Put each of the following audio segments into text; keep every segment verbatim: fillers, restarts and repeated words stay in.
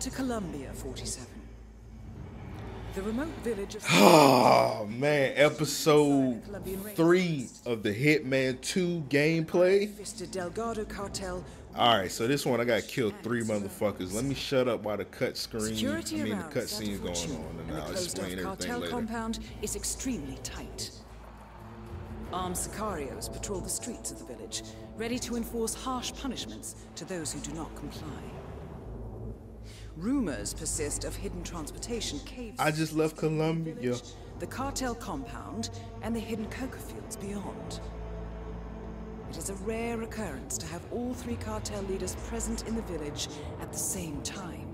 to Colombia, forty-seven. The remote village of... Oh, man. Episode three of the Hitman two gameplay. Mister Delgado cartel. All right, so this one, I got killed three motherfuckers. Let me shut up while the cut screen, Security I mean, the cut scene is going on, and, and I'll explain everything cartel later. Compound is extremely tight. Armed sicarios patrol the streets of the village, ready to enforce harsh punishments to those who do not comply. Rumors persist of hidden transportation caves. I just left Colombia. The, village, the cartel compound and the hidden coca fields beyond. It is a rare occurrence to have all three cartel leaders present in the village at the same time.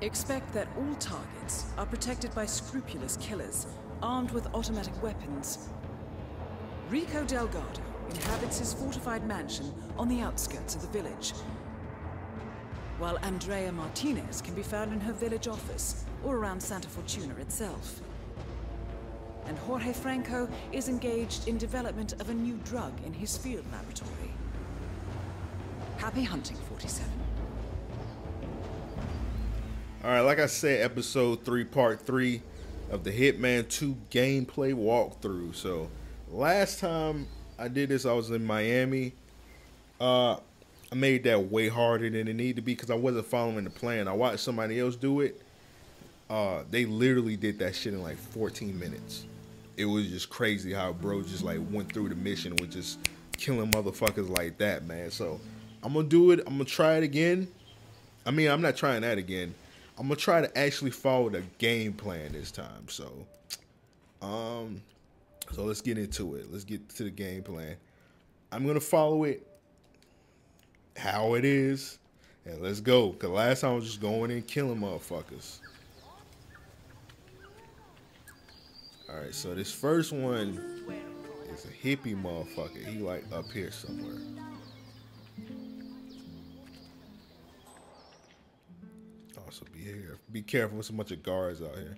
Expect that all targets are protected by scrupulous killers armed with automatic weapons. Rico Delgado inhabits his fortified mansion on the outskirts of the village, while Andrea Martinez can be found in her village office or around Santa Fortuna itself. And Jorge Franco is engaged in development of a new drug in his field laboratory. Happy hunting, forty-seven. All right, like I said, episode three, part three of the Hitman two gameplay walkthrough. So last time I did this, I was in Miami. Uh, I made that way harder than it needed to be because I wasn't following the plan. I watched somebody else do it. Uh, they literally did that shit in like fourteen minutes. It was just crazy how bro just like went through the mission with just killing motherfuckers like that, man. So I'm gonna do it. I'm gonna try it again. I mean, I'm not trying that again. I'm gonna try to actually follow the game plan this time. So, um, so let's get into it. Let's get to the game plan. I'm gonna follow it how it is, and let's go. Cause last time I was just going in killing motherfuckers. All right, so this first one is a hippie motherfucker. He like up here somewhere. Also, be here. Be careful. There's a bunch of guards out here.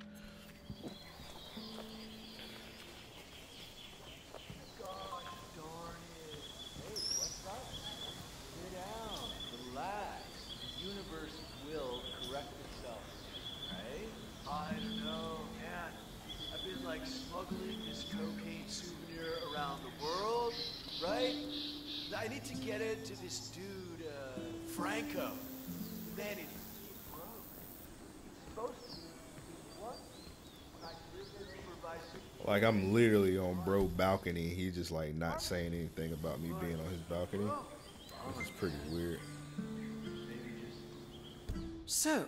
Like, I'm literally on bro balcony. He's just like not saying anything about me being on his balcony. This is pretty weird. So,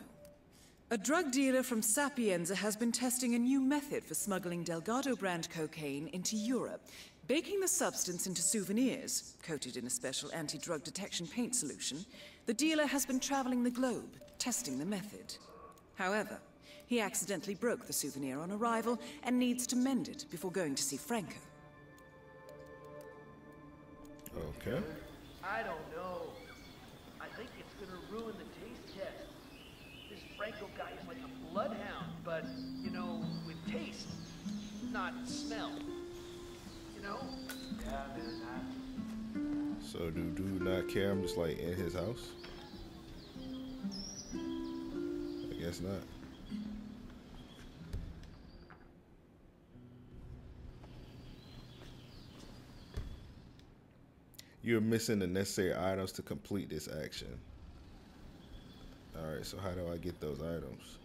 a drug dealer from Sapienza has been testing a new method for smuggling Delgado brand cocaine into Europe, baking the substance into souvenirs, coated in a special anti-drug detection paint solution. The dealer has been traveling the globe, testing the method. However, he accidentally broke the souvenir on arrival and needs to mend it before going to see Franco. Okay. I don't know. I think it's gonna ruin the taste test. This Franco guy is like a bloodhound, but, you know, with taste, not smell. You know? Yeah, man. I... So do do not care. I'm just like in his house. I guess not. You're missing the necessary items to complete this action. Alright, so how do I get those items?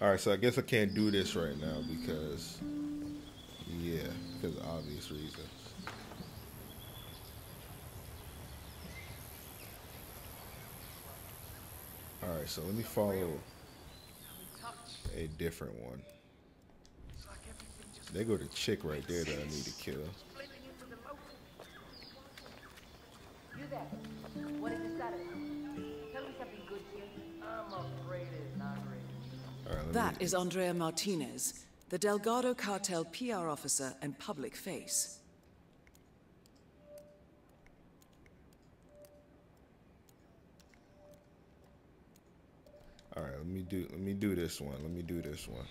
Alright, so I guess I can't do this right now because, yeah, because of obvious reasons. Alright, so let me follow a different one. There go the chick right there that I need to kill. What is that? That is Andrea Martinez, the Delgado Cartel P R officer and public face. All right, let me do let me do this one. Let me do this one.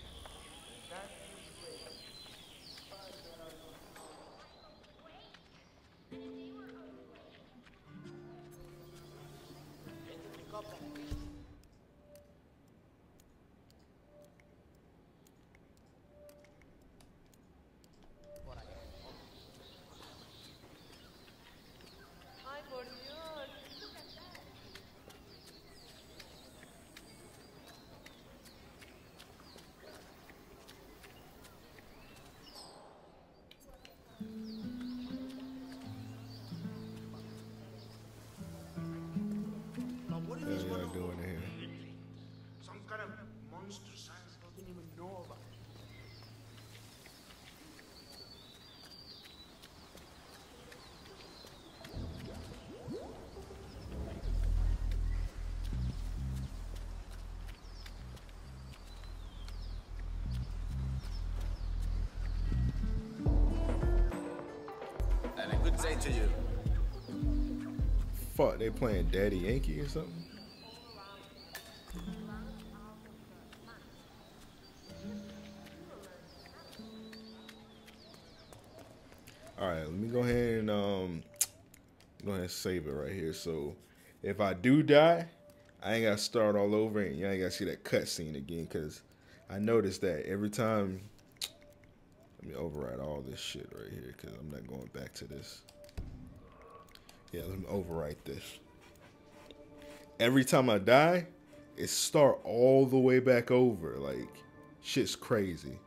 Say to you. Fuck, they playing Daddy Yankee or something? All right, let me go ahead and um, go ahead and save it right here. So if I do die, I ain't gotta start all over, and y'all ain't gotta see that cutscene again. Cause I noticed that every time. Let me override all this shit right here because I'm not going back to this. Yeah, let me override this. Every time I die, it start all the way back over. Like, shit's crazy.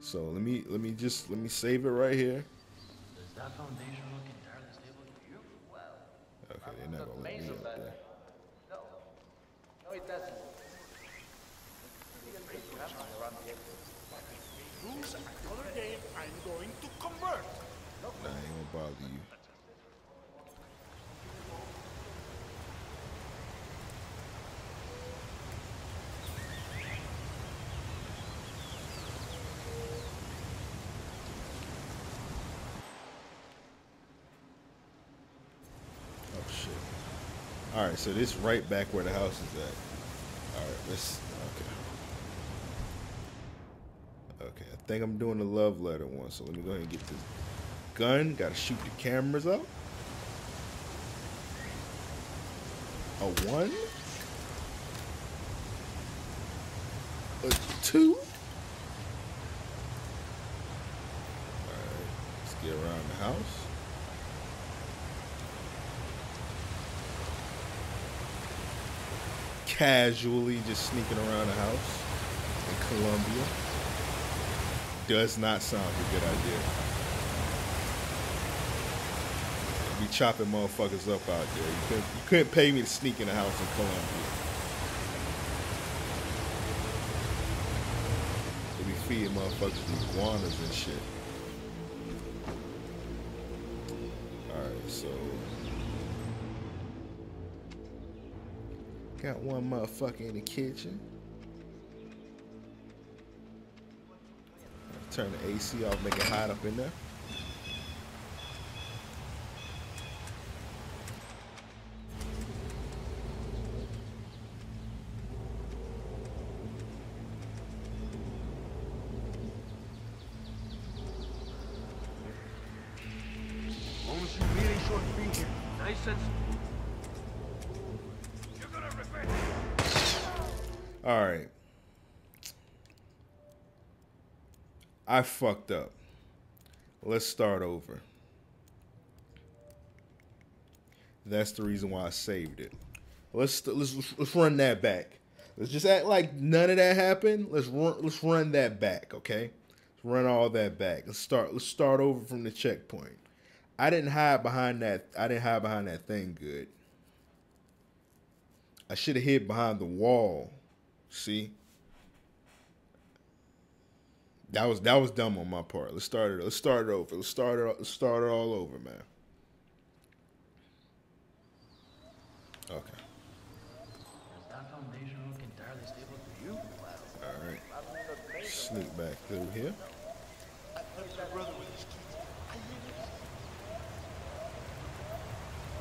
So let me let me just let me save it right here. Does that foundation look entirely stable to you? Well, okay, they're not gonna let me up there. No, no, it doesn't. Another game, I'm going to convert. Nah, I ain't gonna bother you. Oh shit. Alright, so this right back where the house is at. Alright, let's okay. Okay, I think I'm doing the love letter one, so let me go ahead and get this gun. Gotta shoot the cameras up. A one. A two. Alright, let's get around the house. Casually just sneaking around the house in Colombia. Does not sound a good idea. Be chopping motherfuckers up out there. You couldn't, you couldn't pay me to sneak in the house in Colombia. They be feeding motherfuckers iguanas and shit. Alright, so. Got one motherfucker in the kitchen. Turn the A C off, make it hot up in there. All right. I fucked up. Let's start over. That's the reason why I saved it. Let's let's let's run that back. Let's just act like none of that happened. Let's run let's run that back, okay? Let's run all that back. Let's start let's start over from the checkpoint. I didn't hide behind that I didn't hide behind that thing good. I should have hid behind the wall. See? That was that was dumb on my part. Let's start it. Let's start it over. Let's start it. Let's start it all over, man. Okay. sneak back through here.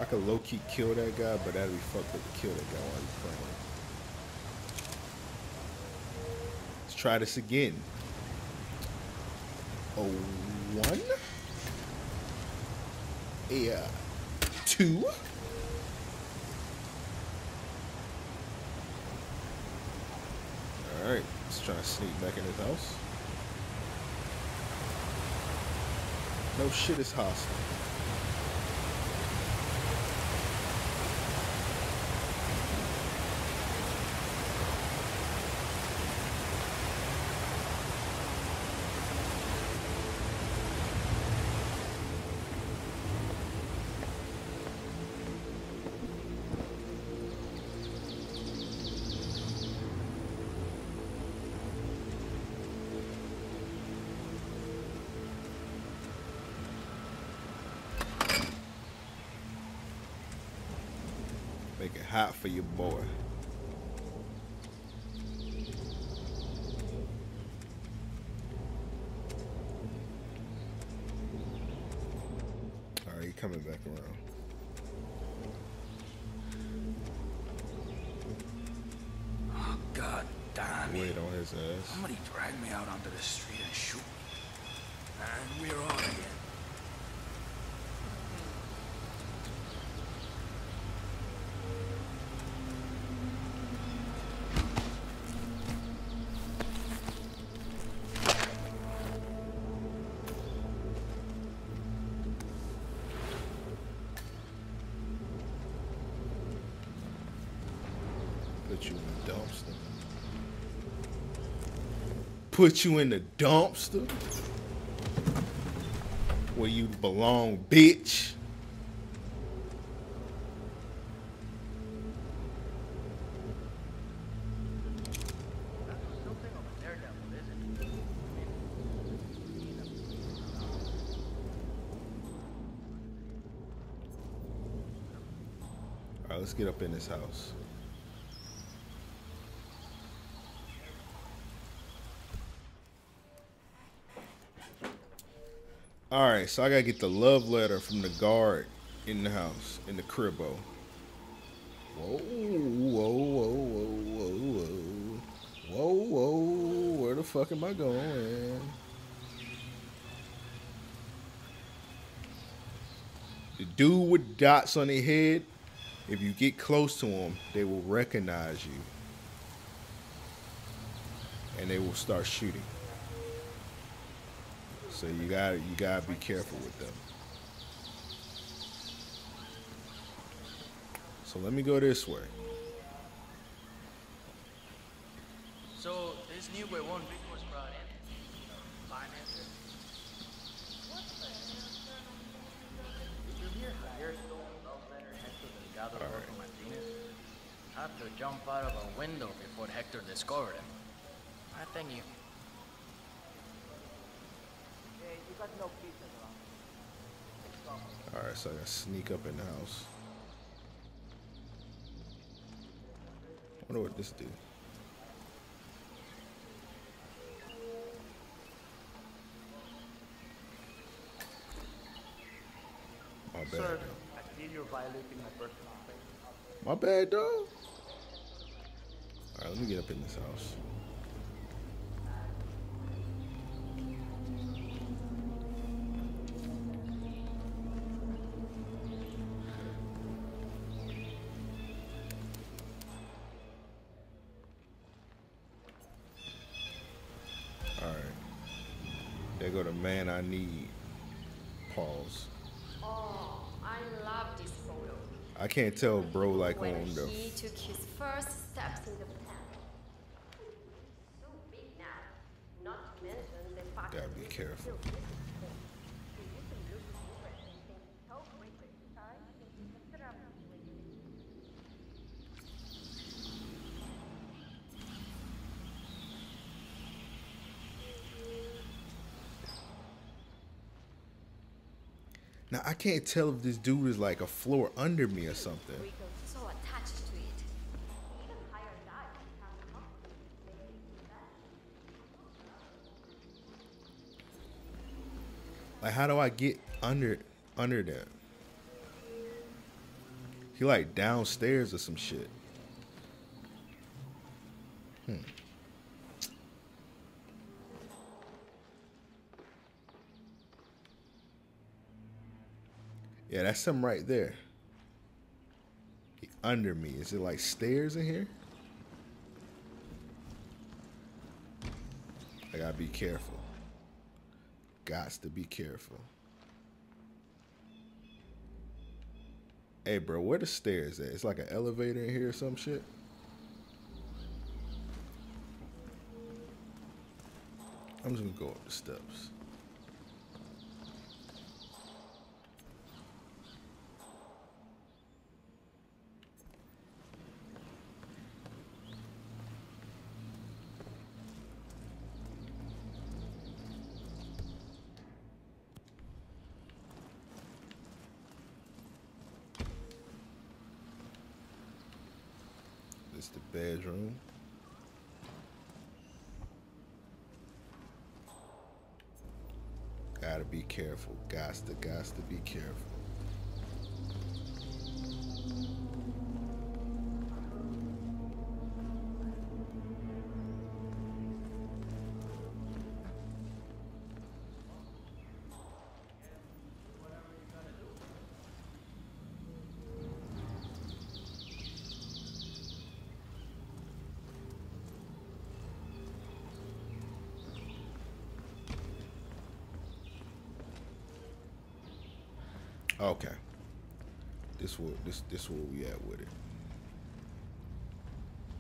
I could low-key kill that guy, but that'd be fucked up to kill that guy while he's playing. Let's try this again. A one. A uh, two. Alright, let's try to sneak back in his house. No shit, it's hostile. Make it hot for your boy. Alright, you're coming back around. Oh, God damn it. Wait on his ass. Somebody dragged me out onto the street and shoot me. And we're on again. Put you in the dumpster. Put you in the dumpster? Where you belong, bitch. Alright, let's get up in this house. Alright, so I gotta get the love letter from the guard in the house, in the cribbo. Whoa, whoa, whoa, whoa, whoa, whoa. Whoa, whoa, where the fuck am I going? The dude with dots on his head, if you get close to him, they will recognize you. And they will start shooting. So you gotta, you gotta be careful with them. So let me go this way. So this new way one big was brought in. Finances. What the? Did you hear how your stolen love letter Hector Delgado wrote for Martinez? Had to jump out of a window before Hector discovered him. I think you. Alright, so I gotta sneak up in the house. I wonder what this do. My bad. Sir, I feel you're violating my personal space. My bad, dog. Alright, let me get up in this house. There go the man I need. Pause. Oh, I love this photo. I can't tell, bro, like when on the he took his first steps in the plan. So big now. Not to mention the fact that gotta be careful. Now, I can't tell if this dude is like a floor under me or something. Like, how do I get under under them? He like downstairs or some shit. Hmm. Yeah, that's something right there. He under me. Is it like stairs in here? I gotta be careful. Gots to be careful. Hey, bro, where the stairs at? It's like an elevator in here or some shit. I'm just gonna go up the steps. It's the bedroom. Gotta be careful. Gots to, gots to be careful. Okay, this will this this will we at with it.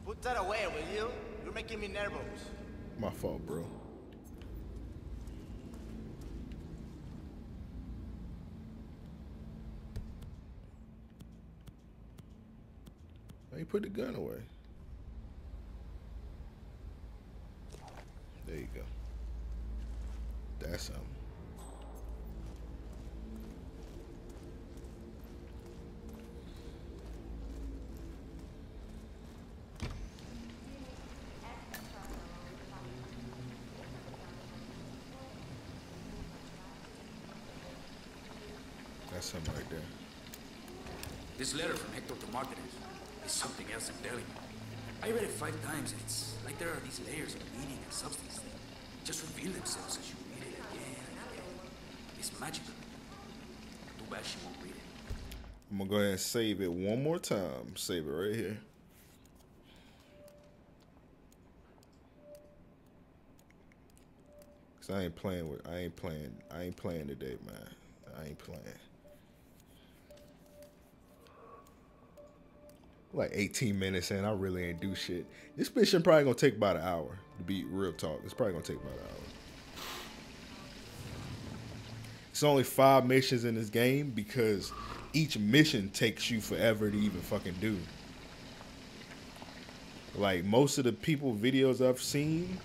Put that away, will you? You're making me nervous. My fault, bro. Now you put the gun away. There you go. That's something. Something right there. This letter from Hector to Martinez is something else, I'm telling you. I read it five times, and it's like there are these layers of meaning and substance that just reveal themselves as you read it again and again. It's magical. Too bad she won't read it. I'm gonna go ahead and save it one more time. Save it right here. Cause I ain't playing with I ain't playing I ain't playing today, man. I ain't playing. Like eighteen minutes in, I really ain't do shit. This mission probably gonna take about an hour. To be real talk, it's probably gonna take about an hour. It's only five missions in this game because each mission takes you forever to even fucking do. Like most of the people videos I've seen,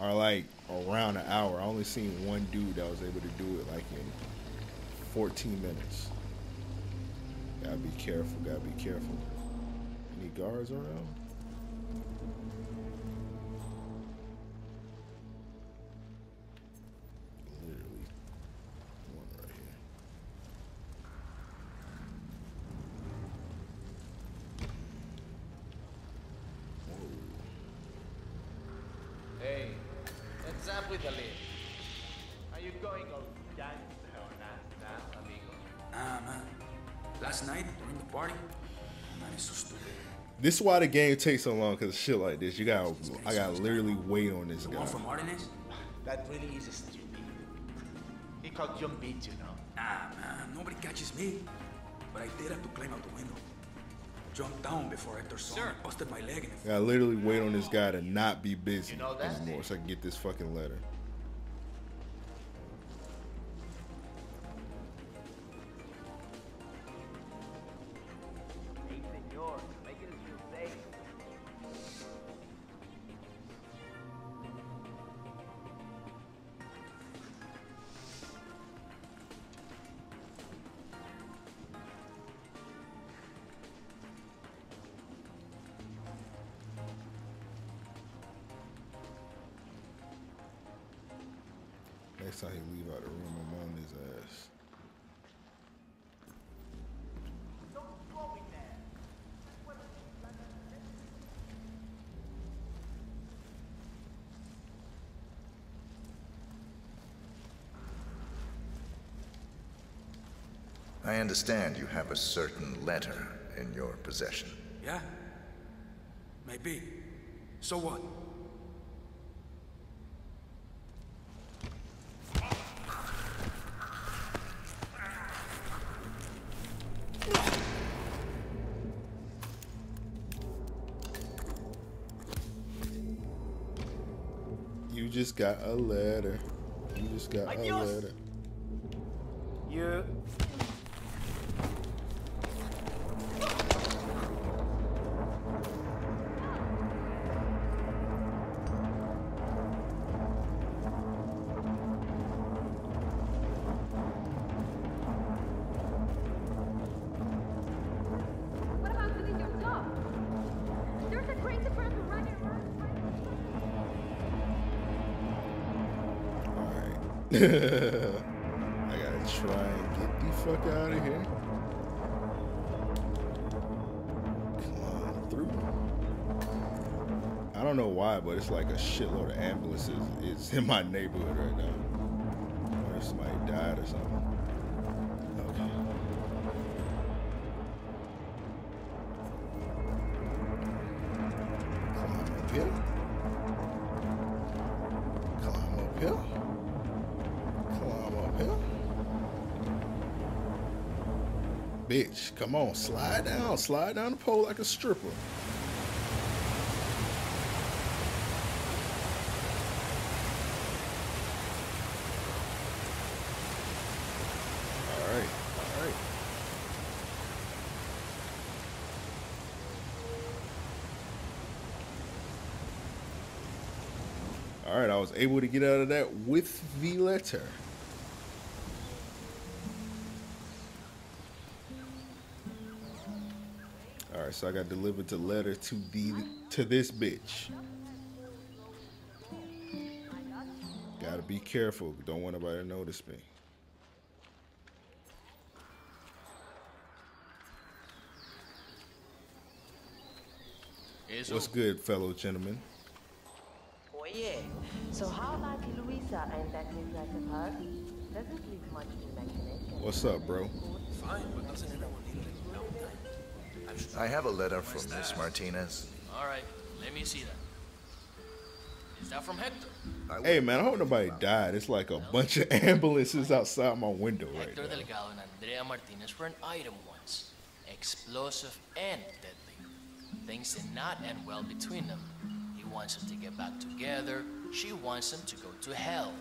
are like around an hour. I only seen one dude that was able to do it like in fourteen minutes. Gotta be careful, gotta be careful. Any guards around? Literally one right here. Whoa. Hey. What's up with the lid? Are you going all gangster or not now, amigo? Nah, man. Last night, during the party, man, it's so stupid. This is why the game takes so long, because shit like this, you gotta, I gotta literally wait on this guy. The one from Martinez? That really is stupid. He caught your beat, you know? Nah, man. Nobody catches me. But I did have to climb out the window. Jumped down before Hector saw me, busted my leg. I literally wait on this guy to not be busy, you know, anymore so I can get this fucking letter. out here leave out the room. I'm on his ass. I understand you have a certain letter in your possession. Yeah? Maybe. So what? You just got a letter. You just got I a letter. Yeah. I gotta try and get the fuck out of here. Come on through. I don't know why, but it's like a shitload of ambulances is in my neighborhood right now. Or somebody died or something. Bitch, come on, slide down, slide down the pole like a stripper. All right, all right. All right, I was able to get out of that with the letter. So I got delivered the letter to the to this bitch. Gotta be careful. Don't want nobody to notice me. What's good, fellow gentlemen? Oh yeah. So how about Luisa and that new life of her? Doesn't leave much imagination. What's up, bro? Fine, but doesn't everyone need it? No. I have a letter from Miss Martinez. All right, let me see that. Is that from Hector? Hey, man, I hope nobody died. It's like a bunch of ambulances outside my window right now. Hector Delgado and Andrea Martinez were an item once. Explosive and deadly. Things did not end well between them. He wants them to get back together. She wants them to go to hell.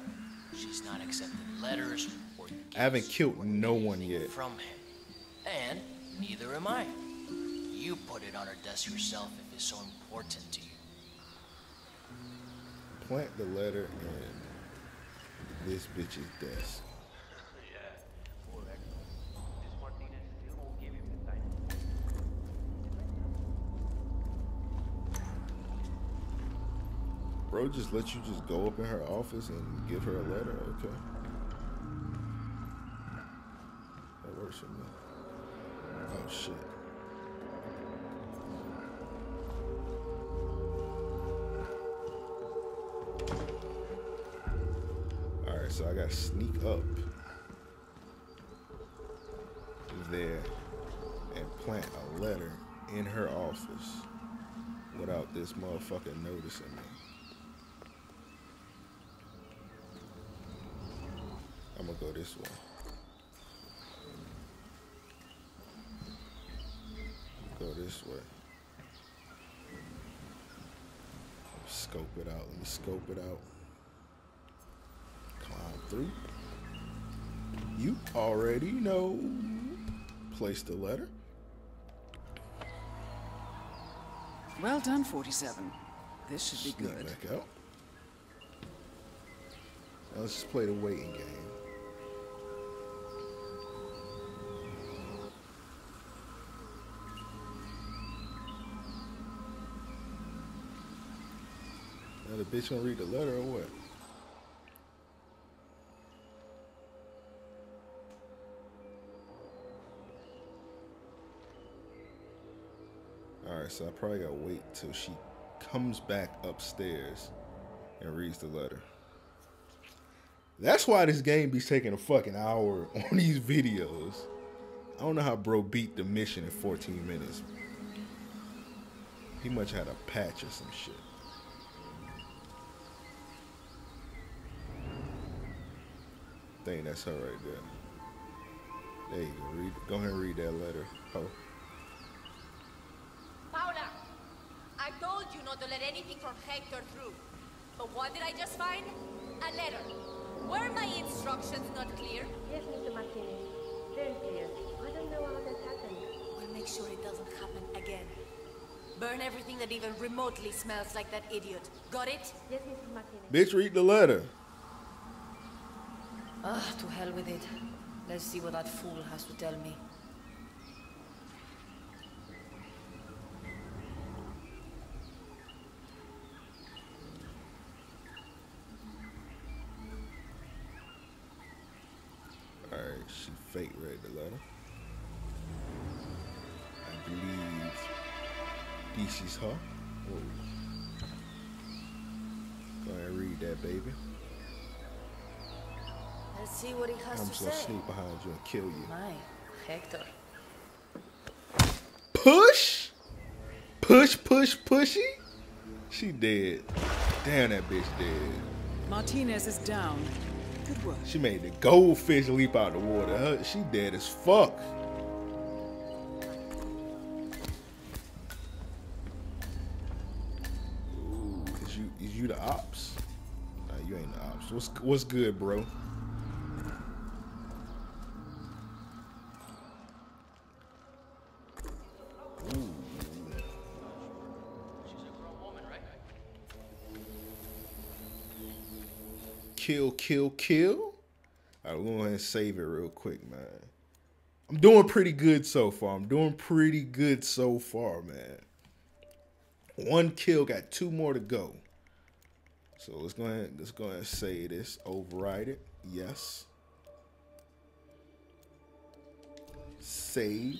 She's not accepting letters or gifts. I haven't killed no one yet. From him. And neither am I. You put it on her desk yourself if it's so important to you. Plant the letter in this bitch's desk. Bro, just let you just go up in her office and give her a letter, okay? That works for me. Oh shit. So I gotta sneak up there and plant a letter in her office without this motherfucker noticing me. I'm gonna go this way. Go this way. Scope it out. Let me scope it out. Through. You already know. Place the letter. Well done, forty-seven. This should be Sneak good. Back out. Now let's just play the waiting game. Now the bitch gonna read the letter or what? Alright, so I probably gotta wait till she comes back upstairs and reads the letter. That's why this game be taking a fucking hour on these videos. I don't know how bro beat the mission in fourteen minutes. He must have had a patch or some shit. I think that's her right there. There you go. Read, go ahead and read that letter. Oh. Paula, I told you not to let anything from Hector through. But what did I just find? A letter. Were my instructions not clear? Yes, Mister Martinez. Very clear. I don't know how that happened. We'll make sure it doesn't happen again. Burn everything that even remotely smells like that idiot. Got it? Yes, Missus Martinez. Bitch, read the letter. Ah, oh, to hell with it. Let's see what that fool has to tell me. Alright, she fake read the letter. I believe this is her. Whoa. Go ahead and read that, baby. Let's see what he has I'm to say. I'm just gonna sneak behind you and kill you. My Hector. Push? Push, push, pushy? She dead. Damn, that bitch dead. Martinez is down. Good work. She made the goldfish leap out the water. Her, she dead as fuck. Ooh, is you, is you the ops? Nah, you ain't the ops. What's, what's good, bro? Kill, kill, kill. Alright, we're gonna go ahead and save it real quick, man. I'm doing pretty good so far. I'm doing pretty good so far, man. One kill, got two more to go. So let's go ahead, let's go ahead and save this. Override it. Yes. Save.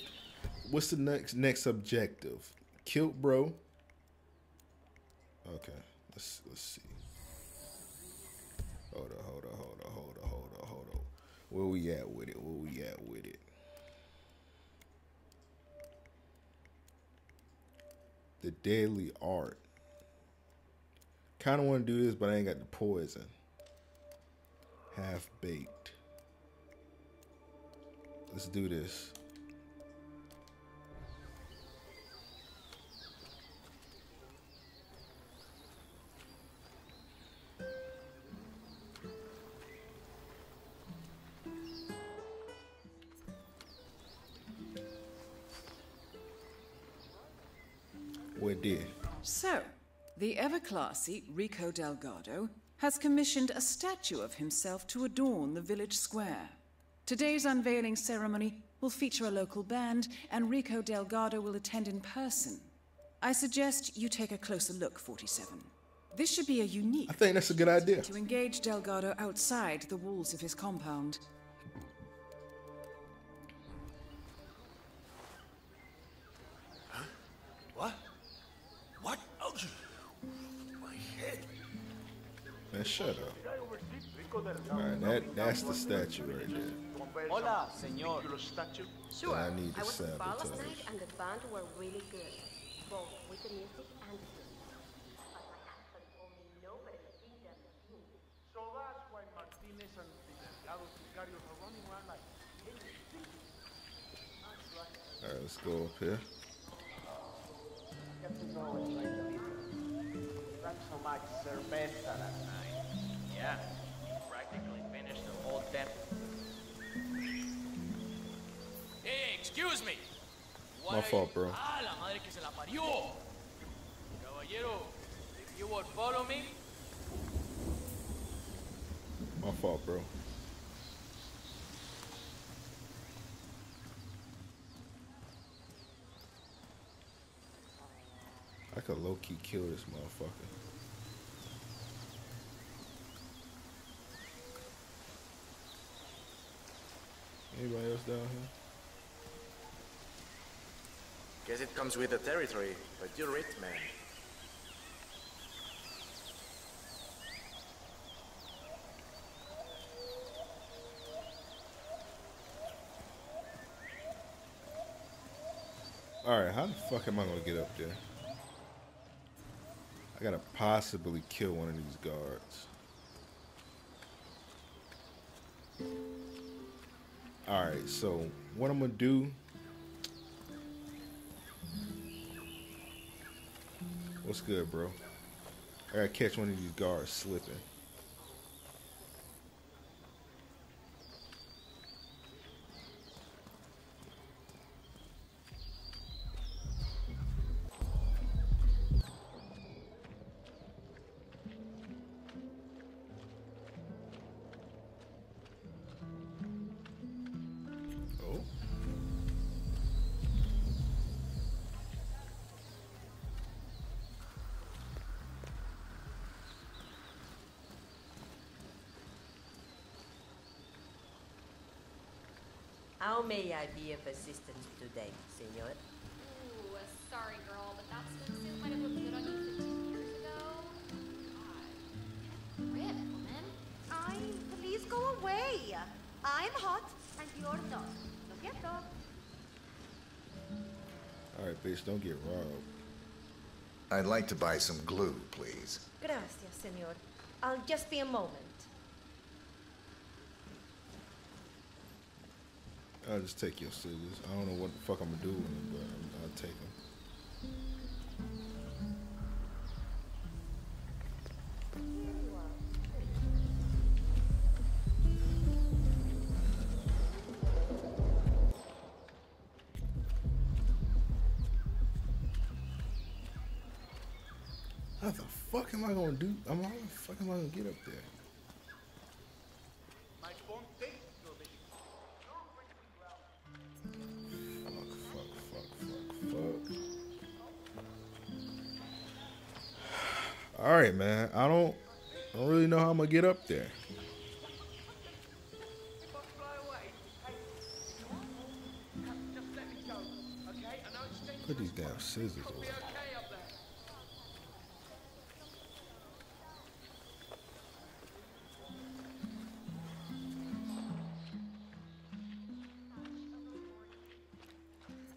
What's the next next objective? Kill, bro. Okay. Let's let's see. Hold on, hold on, hold on, hold on, hold on, hold on. Where we at with it? Where we at with it? The deadly art. Kind of want to do this, but I ain't got the poison. Half baked. Let's do this. Did. So, the ever-classy Rico Delgado has commissioned a statue of himself to adorn the village square. Today's unveiling ceremony will feature a local band, and Rico Delgado will attend in person. I suggest you take a closer look, forty-seven. This should be a unique... I think that's a good idea. ...to engage Delgado outside the walls of his compound. Man, shut up. Alright, that, that's the statue right there. Hola, señor. Sure, I need to sabotage. And the band were really good, both with the music and the singing. But I actually only know where the things that are seen. So that's why Martinez and Delgado Sicarios are running around like things. Alright, let's go up here. Drank so much cerveza that night. Yeah, practically finished the whole depth. Hey, excuse me. What My fault, bro. Ah, la madre que se la parió. Caballero, if you would follow me. My fault, bro. I could low-key kill this motherfucker. Anybody else down here? Guess it comes with the territory, but you're it, man. Alright, how the fuck am I gonna get up there? I gotta possibly kill one of these guards. Alright, so what I'm gonna do. What's good, bro? I gotta catch one of these guards slipping. How may I be of assistance today, senor? Ooh, sorry girl, but that swimsuit might have looked good on you fifteen years ago. God, rib, woman. I, please go away. I'm hot and you're not. Lo siento. Alright, bitch, don't get robbed. I'd like to buy some glue, please. Gracias, senor. I'll just be a moment. I'll just take your scissors. I don't know what the fuck I'm gonna do with them, but I'll take them. How the fuck am I gonna do? How the fuck am I gonna get up there? All right, man. I don't, I don't really know how I'm gonna get up there. Put these damn scissors away.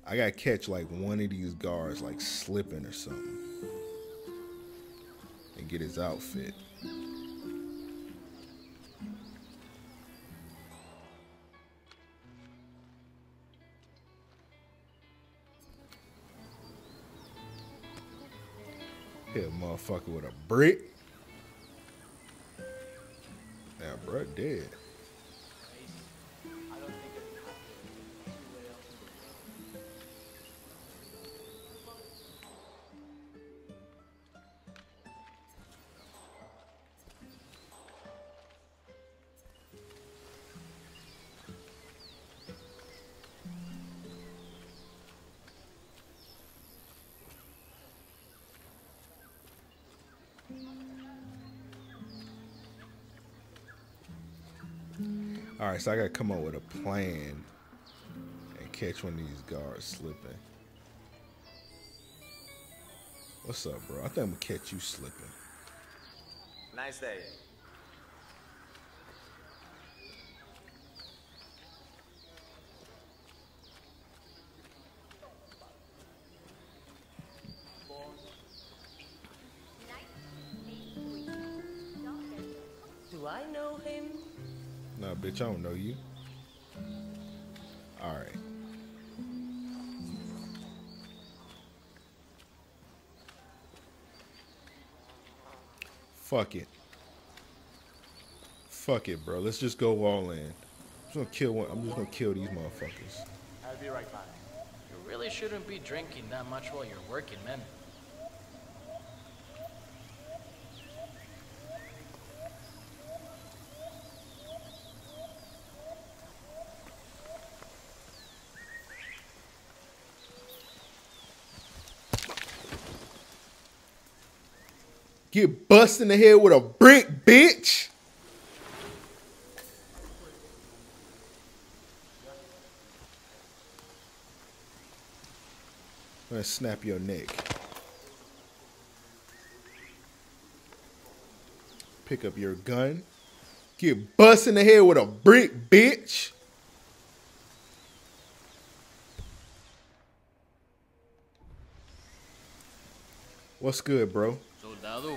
I gotta catch like one of these guards like slipping or something. Get his outfit. Hit a motherfucker with a brick. That bruh dead. All right, so I gotta come up with a plan and catch one of these guards slipping. What's up, bro? I think I'm gonna catch you slipping. Nice day. Do I know him? Nah, bitch, I don't know you. All right. Fuck it. Fuck it, bro. Let's just go all in. I'm just gonna kill one. I'm just gonna kill these motherfuckers. I'll be right back. You really shouldn't be drinking that much while you're working, man. Get busted in the head with a brick, bitch. I'm gonna snap your neck. Pick up your gun. Get bust in the head with a brick, bitch. What's good, bro? Soldado.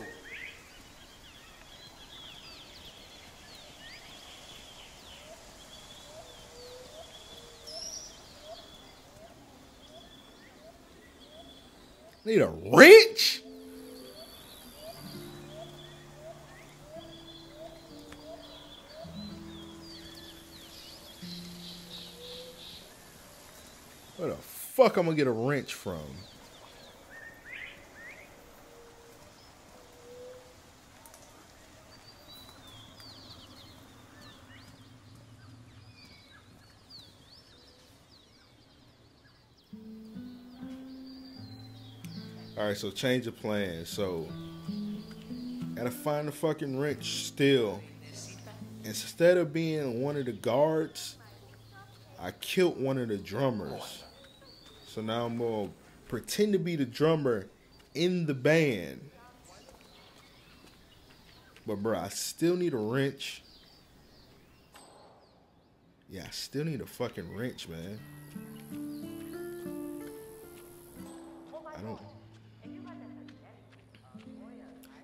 Need a wrench? Where the fuck I'm gonna get a wrench from? Alright, so change the plan. So, gotta find the fucking wrench still. Instead of being one of the guards, I killed one of the drummers. So now I'm gonna pretend to be the drummer in the band. But bro, I still need a wrench. Yeah, I still need a fucking wrench, man. I don't...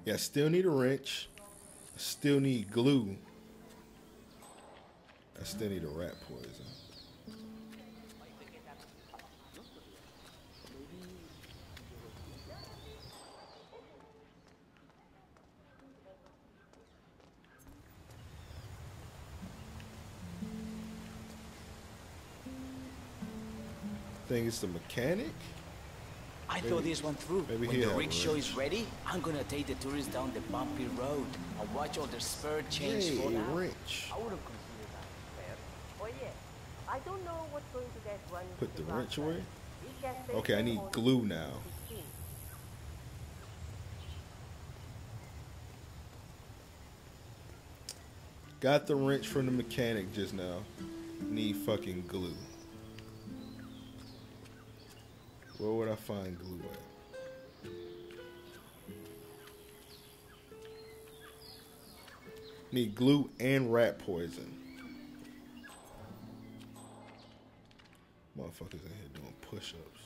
Yeah, still need a wrench. I still need glue. I still need a rat poison. I think it's the mechanic. I maybe, thought this one through. Maybe when the rickshaw is ready, I'm gonna take the tourists down the bumpy road and watch all their spur change hey, for now. Rich. I would have considered that fair. Oh yeah, I don't know what's going to get run. Put the wrench away. Okay, I need glue now. Got the wrench from the mechanic just now. Need fucking glue. Where would I find glue at? Need glue and rat poison. Motherfuckers in here doing push-ups.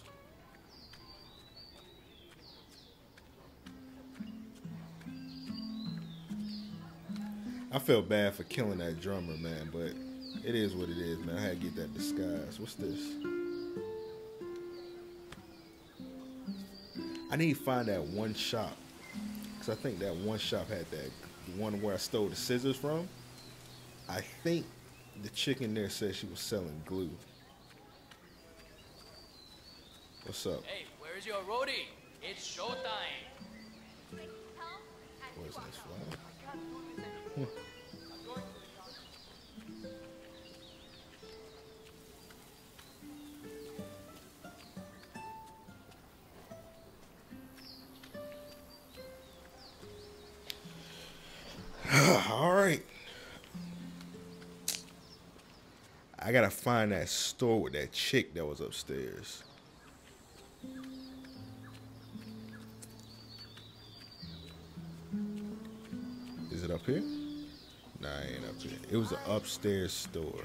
I feel bad for killing that drummer, man, but it is what it is, man. I had to get that disguise. What's this? I need to find that one shop, because I think that one shop had that one where I stole the scissors from. I think the chick in there said she was selling glue. What's up? Hey, where's your roadie? It's showtime. Where's this flower? Hmm. I gotta find that store with that chick that was upstairs. Is it up here? Nah, it ain't up here. It was an upstairs store.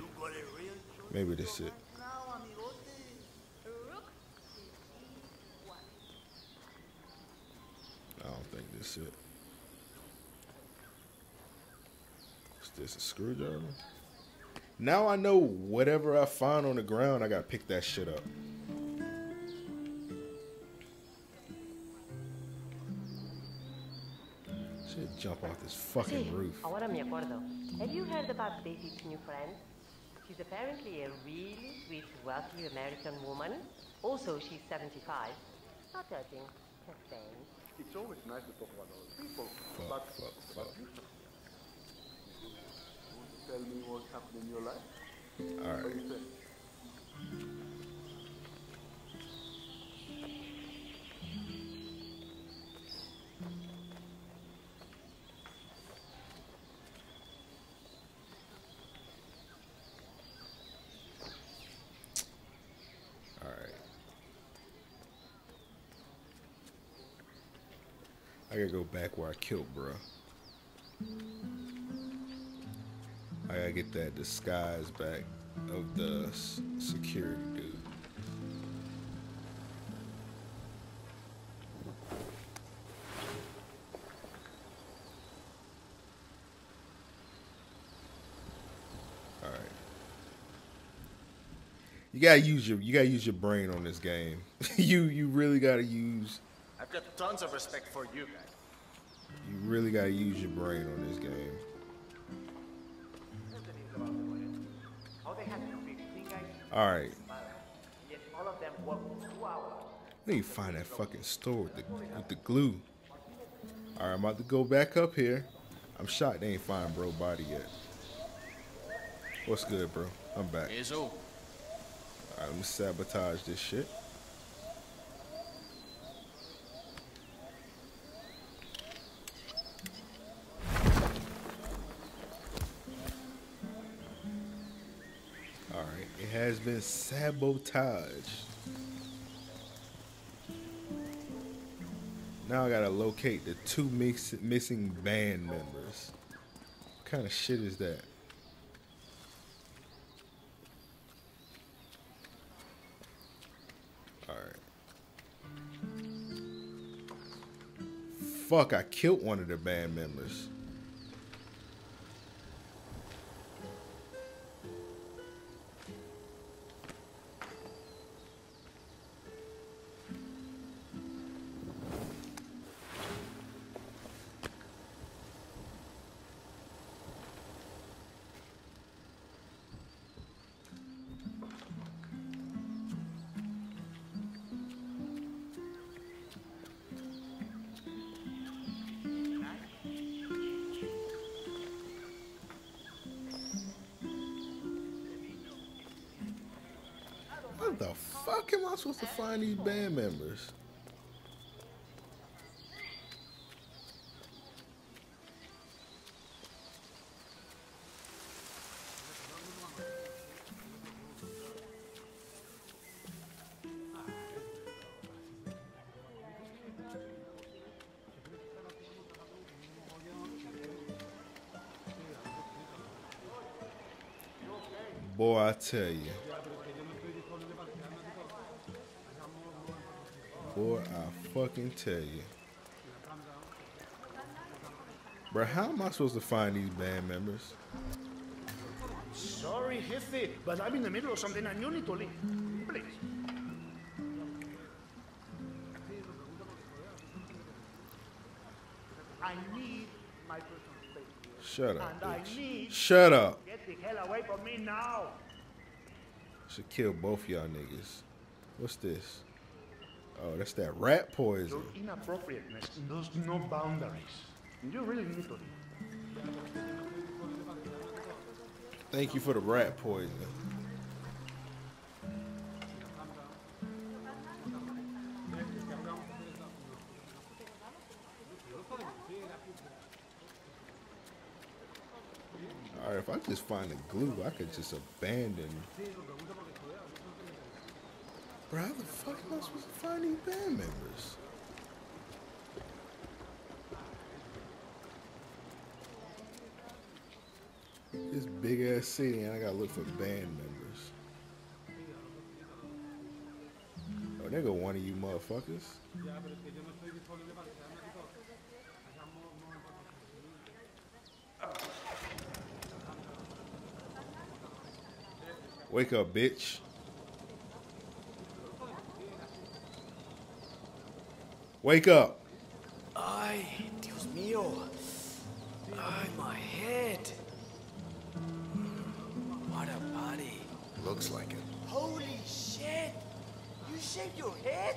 Maybe that's it. I don't think that's it. Is this a screwdriver? Now I know whatever I find on the ground, I gotta pick that shit up. Shit, jump off this fucking roof. Ahora me acuerdo. Have you heard about Betty's new friend? She's apparently a really sweet, wealthy American woman. Also, she's seventy-five. Not judging, just saying. It's always nice to talk about other people. Fuck, fuck, fuck. Tell me what's happening in your life. All right. What do you think? All right. I gotta go back where I killed, bro. I gotta get that disguise back of the s security dude. Alright. You gotta use your you gotta use your brain on this game. you you really gotta use I've got tons of respect for you guys. You really gotta use your brain on this game. Alright. Let me find that fucking store with the, with the glue. Alright, I'm about to go back up here. I'm shocked they ain't find bro body yet. What's good, bro? I'm back. Alright, let me sabotage this shit. Has been sabotaged. Now I gotta locate the two mix missing band members. What kind of shit is that? Alright. Fuck, I killed one of the band members. What the fuck am I supposed to find these band members? Boy, I tell you. Boy, I fucking tell you. Bro, how am I supposed to find these band members? Sorry, Jefe, but I'm in the middle of something and you need to leave. Please. I need my personal space. Shut up, and bitch. I need Shut up. Get the hell away from me now. Should kill both y'all niggas. What's this? Oh, that's that rat poison. Your inappropriateness knows no boundaries. You really need to. Thank you for the rat poison. Alright, if I just find the glue, I could just abandon. Bro, how the fuck am I supposed to find these band members? This big ass city and I gotta look for band members. Oh, there go one of you motherfuckers. Wake up, bitch. Wake up. Ay, Dios mío. Ay, my head. What a body. Looks like it. Holy shit. You shaved your head?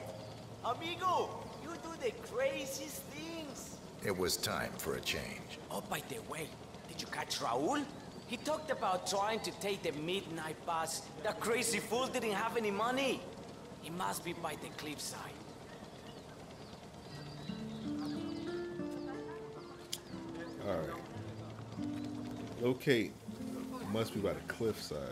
Amigo, you do the craziest things. It was time for a change. Oh, by the way, did you catch Raul? He talked about trying to take the midnight bus. That crazy fool didn't have any money. He must be by the cliffside. Alright. Locate. Must be by the cliffside.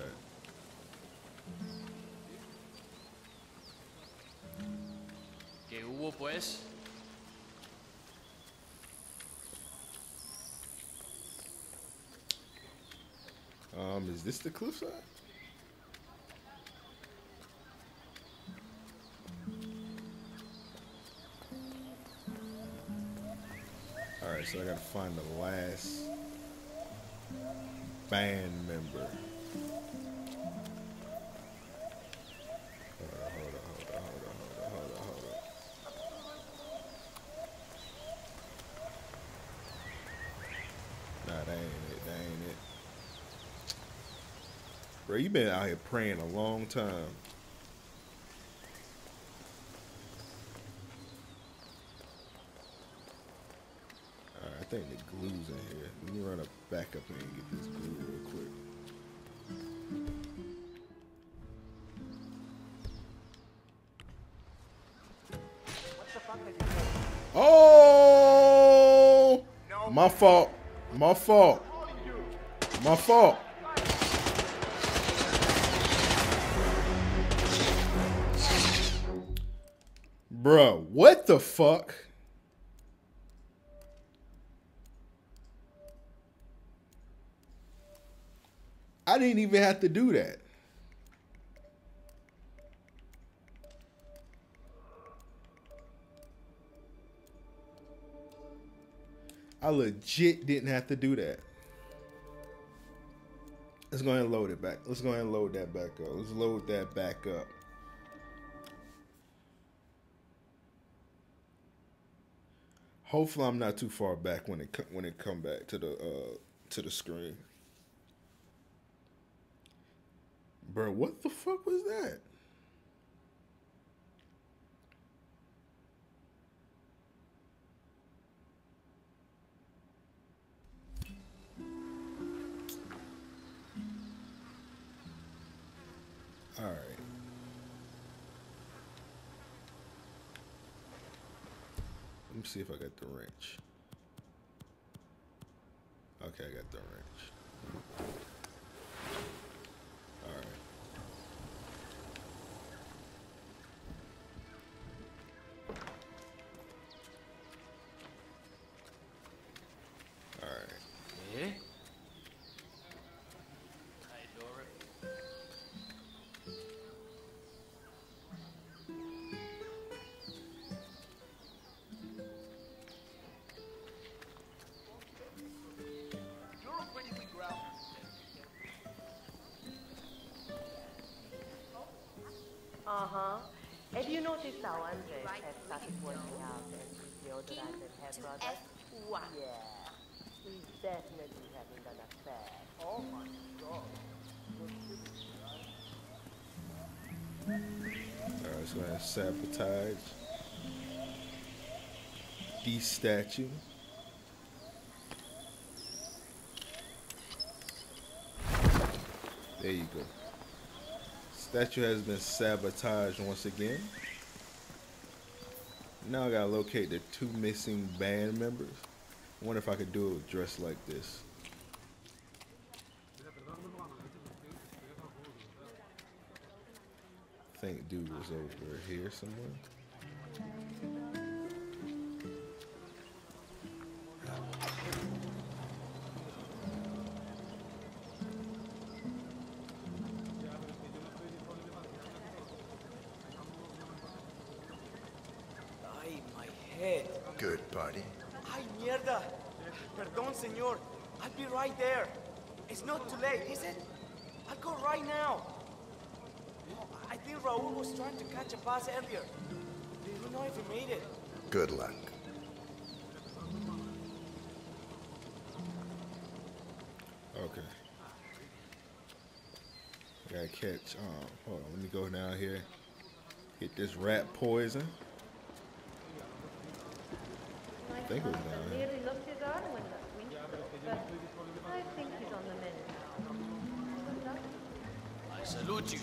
¿Qué hubo, pues? Um, is this the cliffside? Alright, so I gotta find the last band member. Bro, you been out here praying a long time. Alright, I think the glue's in here. Let me run up back up here and get this glue real quick. What the fuck did you say? Oh! No. My fault. My fault. My fault. Bro, what the fuck? I didn't even have to do that. I legit didn't have to do that. Let's go ahead and load it back. Let's go ahead and load that back up. Let's load that back up. Hopefully, I'm not too far back when it when it come back to the uh, to the screen. Bro, what the fuck was that? All right. Let me see if I got the wrench. Okay, I got the wrench. All right. All right. Yeah. Uh-huh. Have you noticed how Andrea has started working out and deodorant and hair products? Yeah. He's definitely having an affair. Oh my god. Alright, so I have sabotage. De-statue. There you go. Statue has been sabotaged once again. Now I gotta locate the two missing band members. I wonder if I could do it dressed like this. I think dude was over here somewhere. Good, buddy. Ay, mierda. Perdón, señor. I'll be right there. It's not too late, is it? I'll go right now. I think Raul was trying to catch a bus earlier. Didn't know if he made it. Good luck. Okay. I gotta catch. Um, hold on. Let me go down here. Get this rat poison. I think we're done. Nearly lost his arm when that winter, but I think he's on the mend now. I salute you.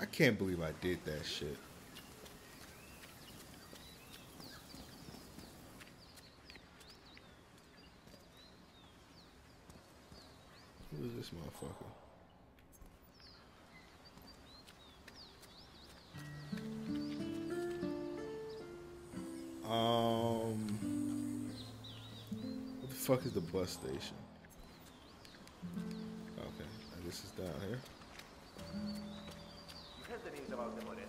I can't believe I did that shit. Who is this motherfucker? fuck is the bus station? Okay, now this is down here. You heard the news about the Moreno.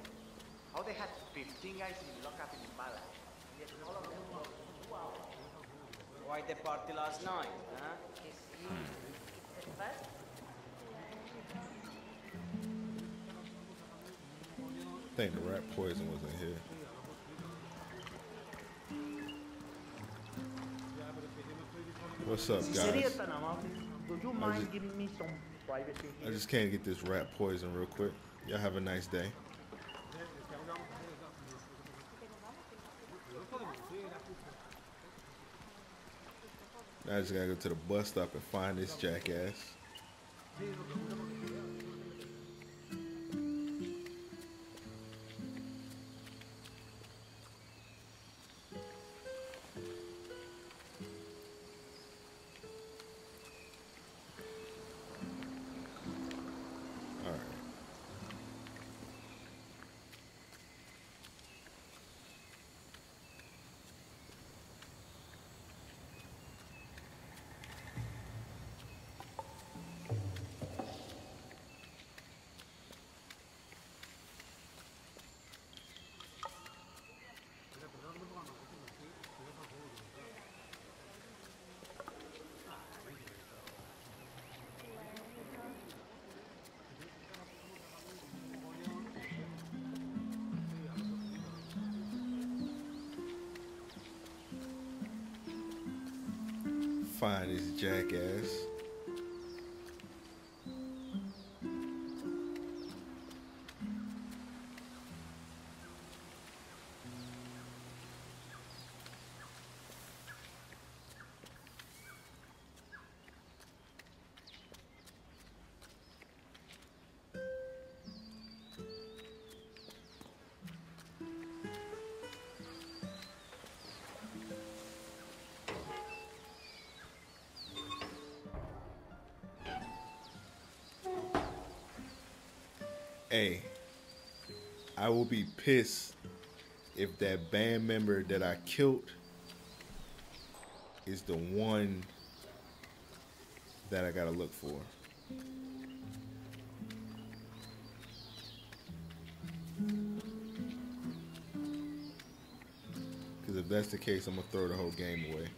How they had fifteen guys in lockup in Mala. Yet all of them were wow. Why the party last night, huh? What? I think the rat poison was in here. What's up, guys? Would you mind just, giving me some privacy here? I just can't get this rat poison real quick. Y'all have a nice day. Now I just gotta go to the bus stop and find this jackass. Find this jackass. Hey, I will be pissed if that band member that I killed is the one that I gotta look for. Because if that's the case, I'm gonna throw the whole game away.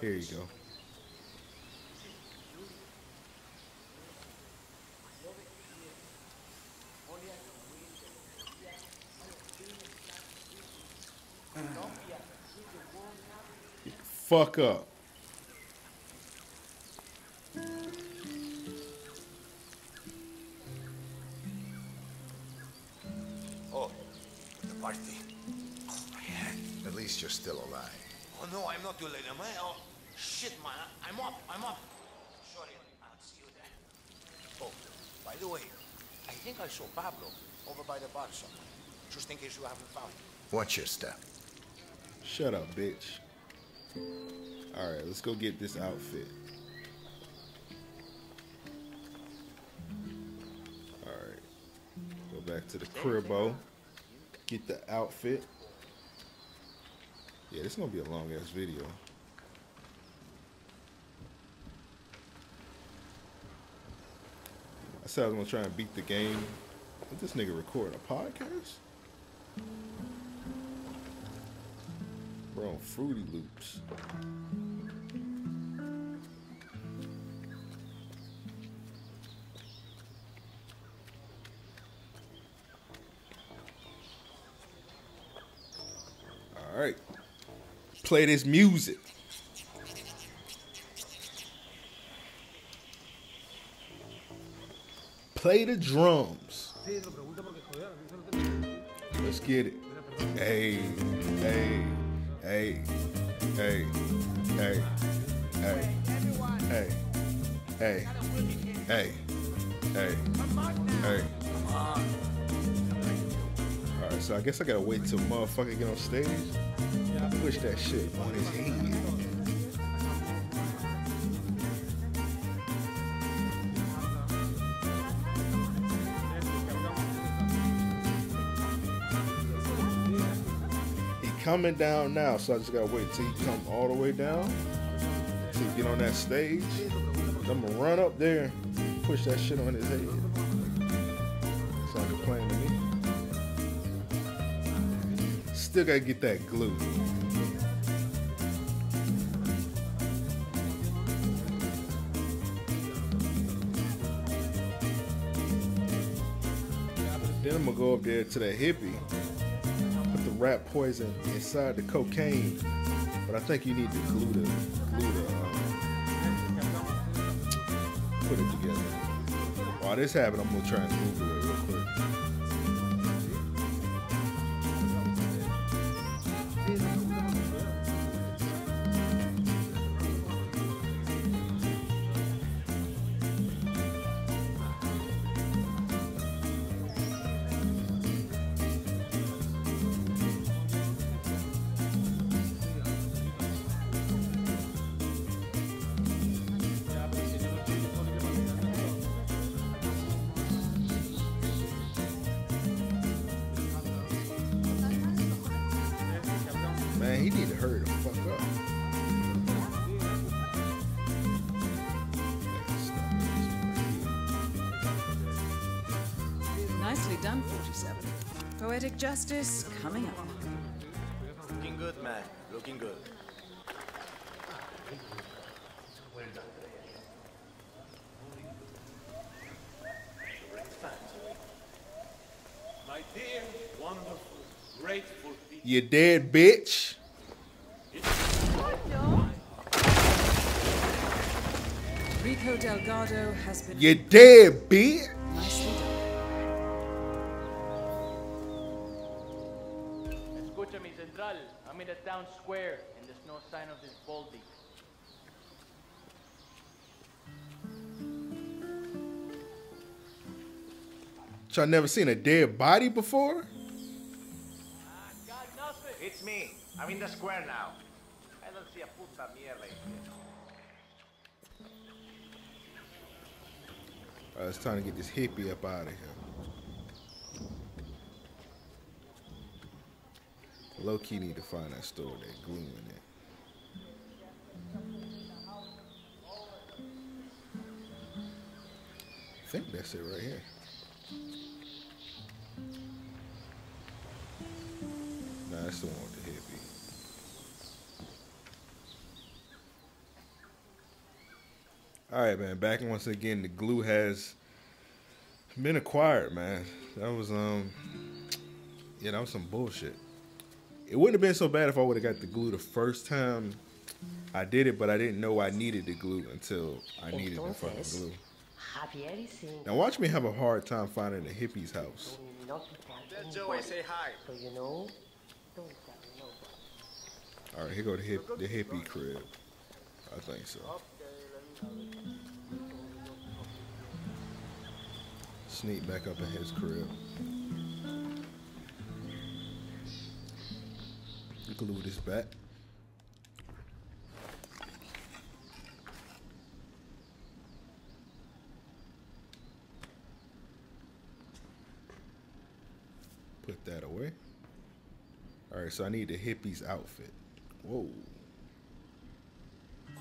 Here you go. Fuck up. Oh, the party. At least you're still alive. Oh no, I'm not too late, man. Oh, shit, man. I'm up. I'm up. Sorry, I'll see you there. Oh, by the way, I think I saw Pablo over by the bar somewhere. Just in case you haven't found him. Watch your step. Shut up, bitch. Alright, let's go get this outfit. Alright. Go back to the cribbo. Get the outfit. Yeah, this is going to be a long ass video. I said I was going to try and beat the game. Did this nigga record a podcast? We're on Fruity Loops. All right, play this music. Play the drums. Let's get it. Hey, hey. Hey, hey, hey, hey, hey, hey, hey, hey, hey. Alright, so I guess I gotta wait till motherfucker get on stage. I push that shit on his head. Coming down now, so I just gotta wait till he come all the way down. He get on that stage. I'm gonna run up there and push that shit on his head. It's like a plan to me. Still gotta get that glue. Then I'm gonna go up there to that hippie, put the rat poison inside the cocaine, but I think you need to glue the glue the uh, put it together. While this happened, I'm gonna try and Google it real quick. Man, he need to hurry the fuck up. Nicely done, forty-seven. Poetic justice coming up. Looking good, man. Looking good. Well done. My dear, wonderful, grateful people. You dead, bitch. Rico Delgado has been. You dead, bitch. Nicely done. Escucha mi central. I'm in a town square, and there's no sign of this Baldy. Y'all never seen a dead body before? I got nothing. It's me. I'm in the square now. I don't see a puta mierda. Right, it's time to get this hippie up out of here. Low key need to find that store that glue in it. I think that's it right here. Nah, that's the one with the hippie. Alright, man, back once again. The glue has been acquired, man. That was, um, yeah, that was some bullshit. It wouldn't have been so bad if I would have got the glue the first time I did it, but I didn't know I needed the glue until I needed the fucking glue. Now watch me have a hard time finding a hippie's house. That's Joey, say hi. So you know, don't tell nobody. All right, here go the, hip, the hippie crib. I think so. Sneak back up in his crib. Glue this back. Put that away. All right, so I need the hippie's outfit. Whoa. I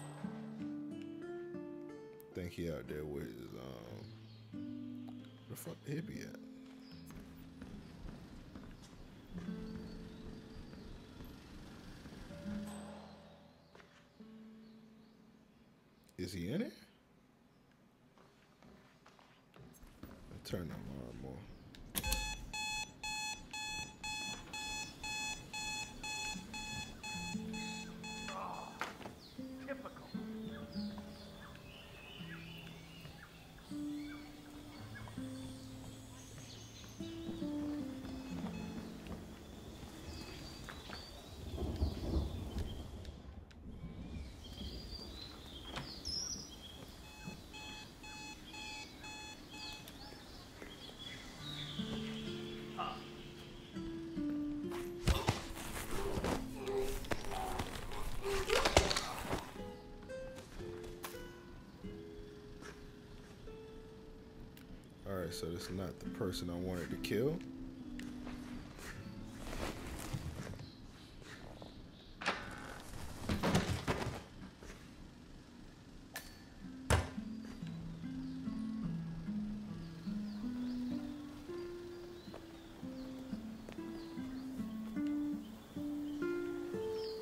think he out there with his, um, where the fuck the hippie at? Is he in it? I'll turn the alarm off. So this is not the person I wanted to kill.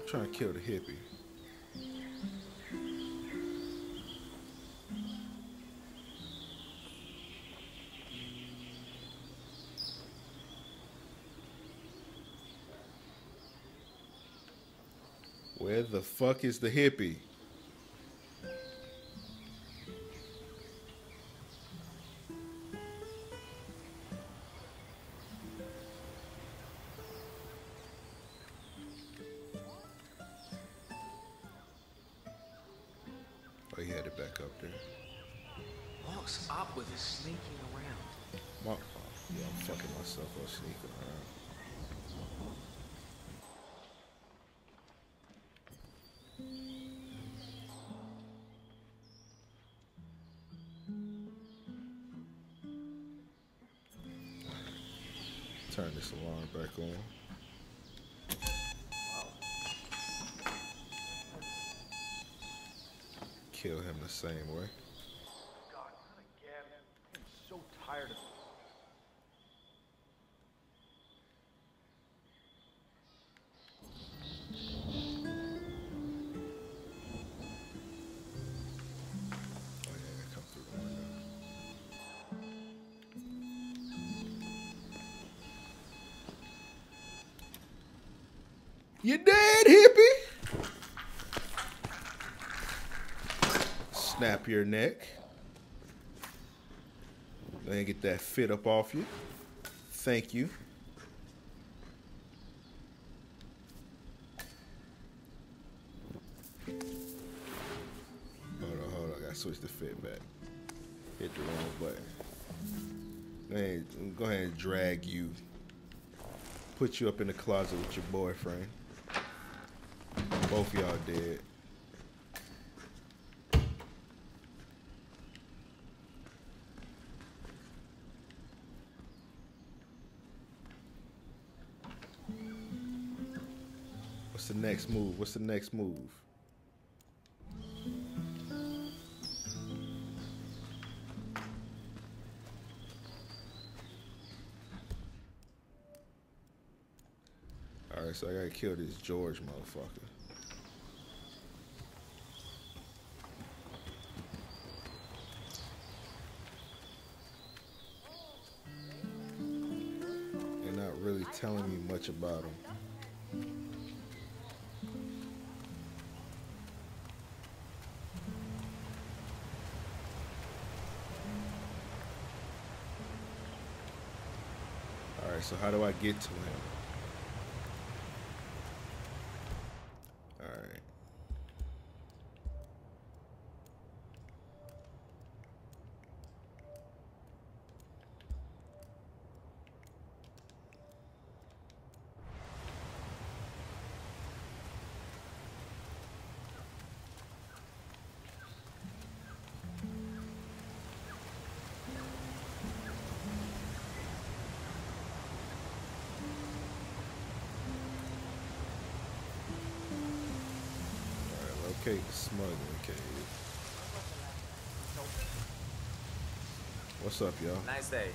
Trying to kill the hippie. Where the fuck is the hippie? Oh, he had it back up there. Walks up with a sneaking around. My, oh, yeah, I'm fucking myself up sneaking around. Turn this alarm back on. Kill him the same way. God, not again. I'm so tired of it. Oh yeah, come through the window. You dead, hippie? Snap your neck. Then get that fit up off you. Thank you. Hold on, hold on. I gotta switch the fit back. Hit the wrong button. Then go ahead and drag you. Put you up in the closet with your boyfriend. Both y'all dead. What's the next move? What's the next move? All right, so I gotta kill this George motherfucker. They're not really telling me much about him. So how do I get to him? All right. Cave, smuggling cave. What's up, y'all? Nice day.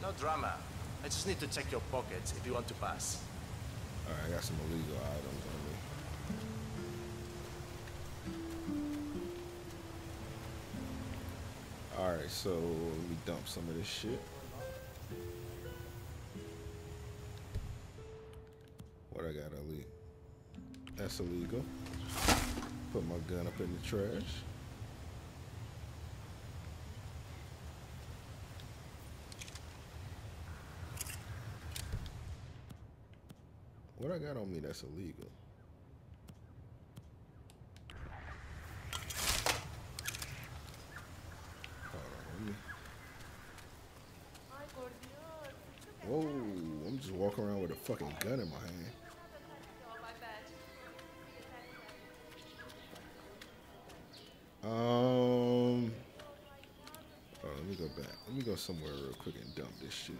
No drama. I just need to check your pockets if you want to pass. All right, I got some illegal items on me. All right, so let me dump some of this shit. I got illegal. That's illegal. Put my gun up in the trash. What I got on me that's illegal? Whoa, I'm just walking around with a fucking gun in my hand. Um, oh, let me go back. Let me go somewhere real quick and dump this shit.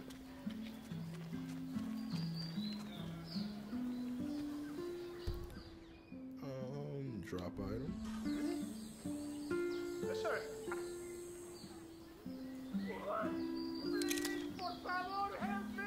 Um, drop item. Yes, sir. Por favor, help me.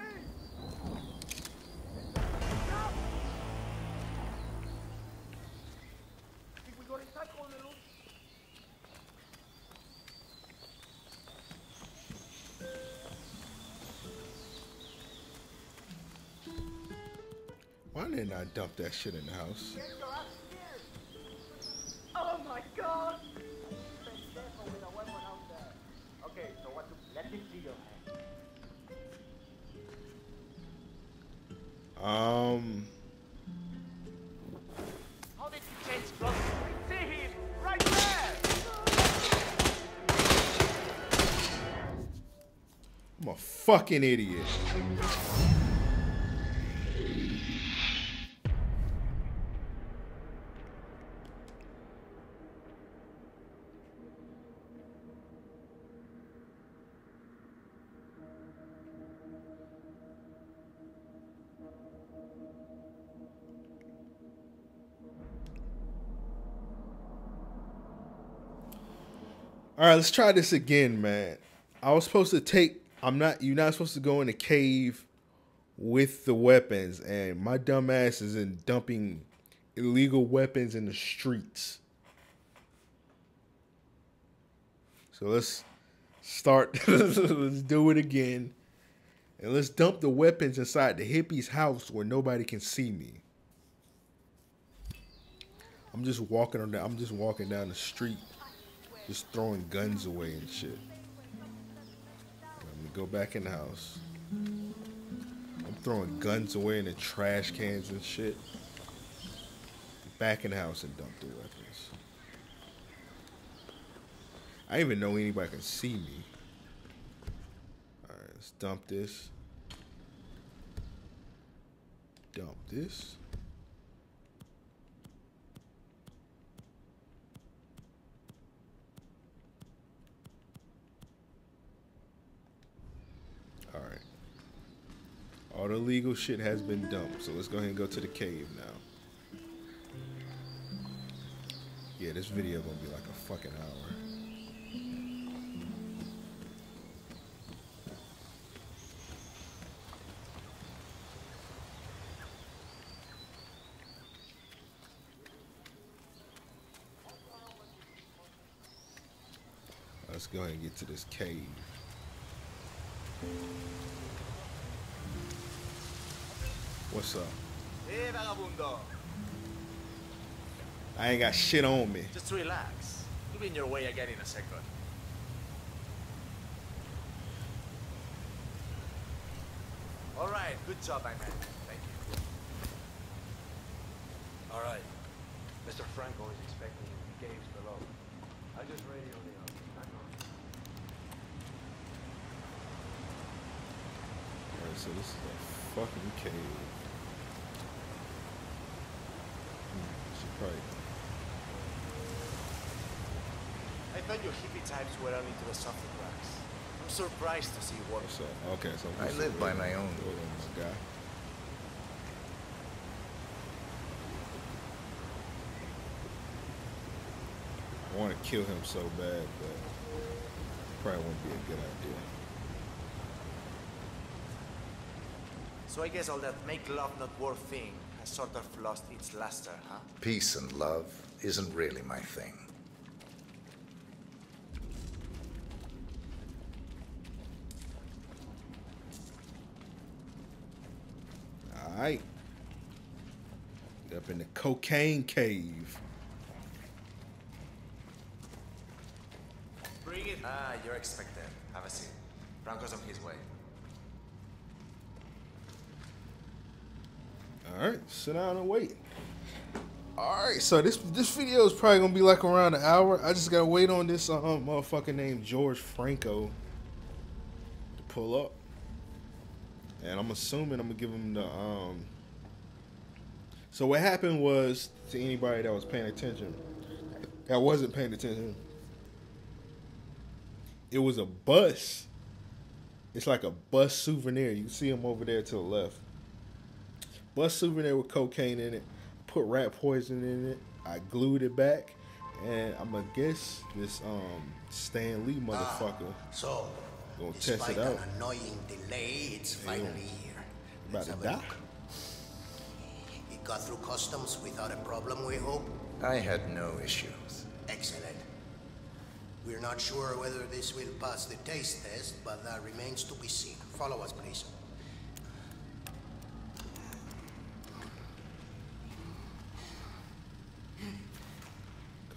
Why didn't I dump that shit in the house? Oh my god! Okay, so what to let me see your hand. Um. How did you change clothes? See him right there! I'm a fucking idiot. All right, let's try this again, man. I was supposed to take, I'm not, you're not supposed to go in the cave with the weapons, and my dumb ass is in dumping illegal weapons in the streets. So let's start, let's do it again. And let's dump the weapons inside the hippie's house where nobody can see me. I'm just walking on that, I'm just walking down the street. Just throwing guns away and shit. I'm gonna go back in the house. I'm throwing guns away in the trash cans and shit. Back in the house and dump the weapons. I didn't even know anybody can see me. Alright, let's dump this. Dump this. All the legal shit has been dumped, so let's go ahead and go to the cave now. Yeah, this video gonna be like a fucking hour. Let's go ahead and get to this cave. What's up? Hey, vagabundo. I ain't got shit on me. Just relax. You'll be in your way again in a second. All right, good job, my man. Thank you. All right. Mister Franco is expecting you in the caves below. I just radioed him. All right, so this is a fucking cave. Right. I thought your hippie types were only to the softer cracks. I'm surprised to see what. What's up? Okay, so I live by my own rules, guy. I want to kill him so bad, but probably won't be a good idea. So I guess all that make love not war thing sort of lost its luster, huh? Peace and love isn't really my thing. All right. Get up in the cocaine cave. Bring it. Ah, you're expected. Have a seat. Franco's on his way. All right, sit down and wait. All right, so this this video is probably gonna be like around an hour. I just gotta wait on this uh, motherfucker named Jorge Franco to pull up, and I'm assuming I'm gonna give him the. Um... So what happened was, to anybody that was paying attention, that wasn't paying attention, it was a bus. It's like a bus souvenir. You can see him over there to the left. Bus souvenir with cocaine in it, put rat poison in it, I glued it back, and I'm gonna guess this um Stan Lee motherfucker ah, so gonna test it out. An annoying delay, it's and finally here. About to die. It got through customs without a problem, we hope. I had no issues. Excellent. We're not sure whether this will pass the taste test, but that remains to be seen. Follow us, please.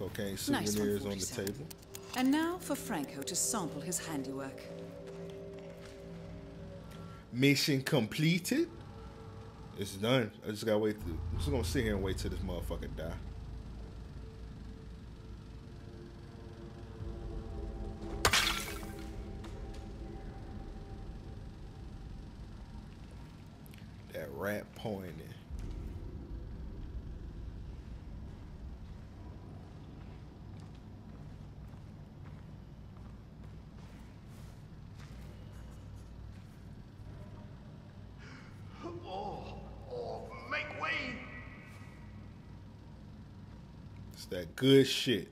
Cocaine souvenirs on the table. And now for Franco to sample his handiwork. Mission completed. It's done. I just gotta wait. I'm just gonna sit here and wait till this motherfucker die. That rat pointing. That good shit.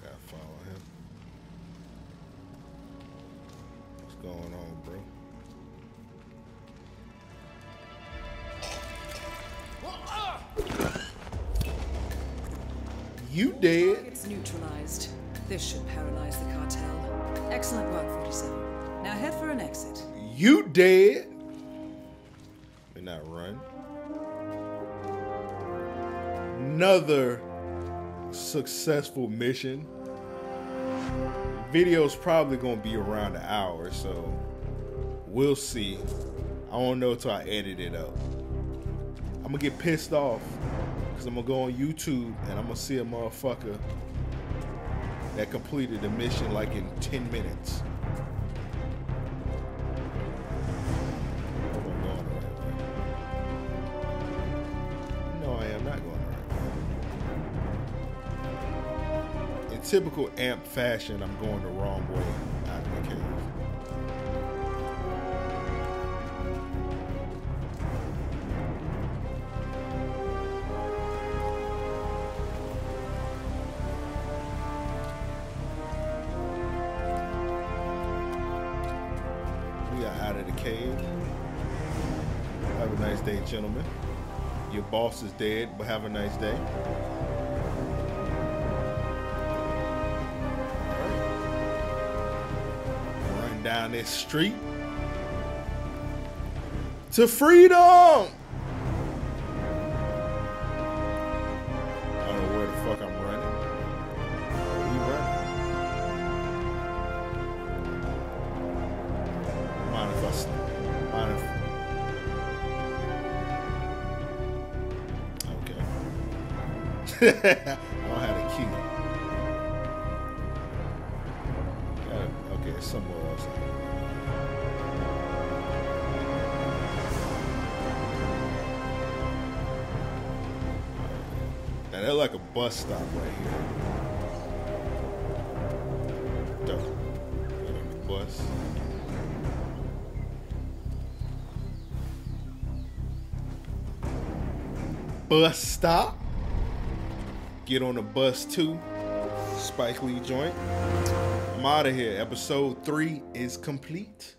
I gotta follow him. What's going on, bro? You dead. It's neutralized. This should paralyze the cartel. Excellent work, forty-seven. Now head for an exit. You dead. May not run. Another successful mission. Video's probably gonna be around an hour, so we'll see. I won't know till I edit it up. I'm gonna get pissed off because I'm gonna go on YouTube and I'm gonna see a motherfucker that completed the mission like in ten minutes. Typical amp fashion, I'm going the wrong way out of the cave. We are out of the cave. Have a nice day, gentlemen. Your boss is dead, but have a nice day. Down this street to freedom. I don't know where the fuck I'm running. You running? Mind if I stop? Mind if? Okay. I don't have a key. Somewhere else. Now they're like a bus stop right here. Duh. Bus. Bus stop. Get on the bus too. Spike Lee joint. I'm out of here. Episode three is complete.